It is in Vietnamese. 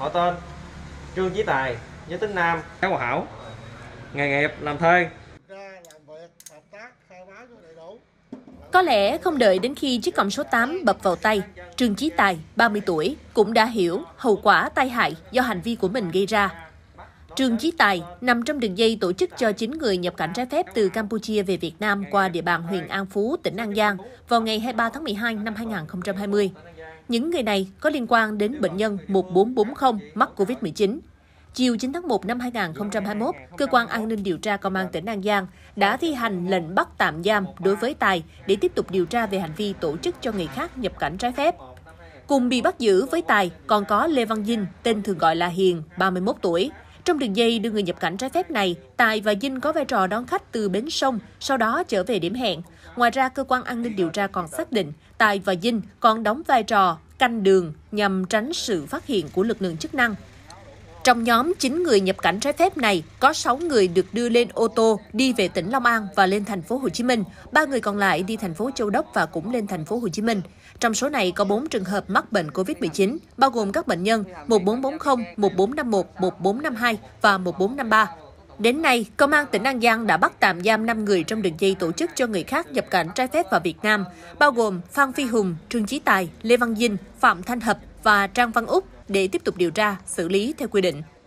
họ tên Trương Chí Tài, giới tính nam, gốc Hòa Hảo, nghề nghiệp làm thuê. Có lẽ không đợi đến khi chiếc còng số 8 bập vào tay, Trương Chí Tài, 30 tuổi, cũng đã hiểu hậu quả tai hại do hành vi của mình gây ra. Trương Chí Tài nằm trong đường dây tổ chức cho 9 người nhập cảnh trái phép từ Campuchia về Việt Nam qua địa bàn huyện An Phú, tỉnh An Giang vào ngày 23 tháng 12 năm 2020. Những người này có liên quan đến bệnh nhân 1440 mắc Covid-19. Chiều 9 tháng 1 năm 2021, Cơ quan An ninh điều tra Công an tỉnh An Giang đã thi hành lệnh bắt tạm giam đối với Tài để tiếp tục điều tra về hành vi tổ chức cho người khác nhập cảnh trái phép. Cùng bị bắt giữ với Tài còn có Lê Văn Dinh, tên thường gọi là Hiền, 31 tuổi. Trong đường dây đưa người nhập cảnh trái phép này, Tài và Dinh có vai trò đón khách từ bến sông, sau đó trở về điểm hẹn. Ngoài ra, cơ quan an ninh điều tra còn xác định Tài và Dinh còn đóng vai trò canh đường nhằm tránh sự phát hiện của lực lượng chức năng. Trong nhóm 9 người nhập cảnh trái phép này, có 6 người được đưa lên ô tô đi về tỉnh Long An và lên thành phố Hồ Chí Minh, 3 người còn lại đi thành phố Châu Đốc và cũng lên thành phố Hồ Chí Minh. Trong số này có 4 trường hợp mắc bệnh Covid-19, bao gồm các bệnh nhân 1440, 1451, 1452 và 1453. Đến nay, Công an tỉnh An Giang đã bắt tạm giam 5 người trong đường dây tổ chức cho người khác nhập cảnh trái phép vào Việt Nam, bao gồm Phan Phi Hùng, Trương Chí Tài, Lê Văn Dinh, Phạm Thanh Hập và Trang Văn Úc, để tiếp tục điều tra, xử lý theo quy định.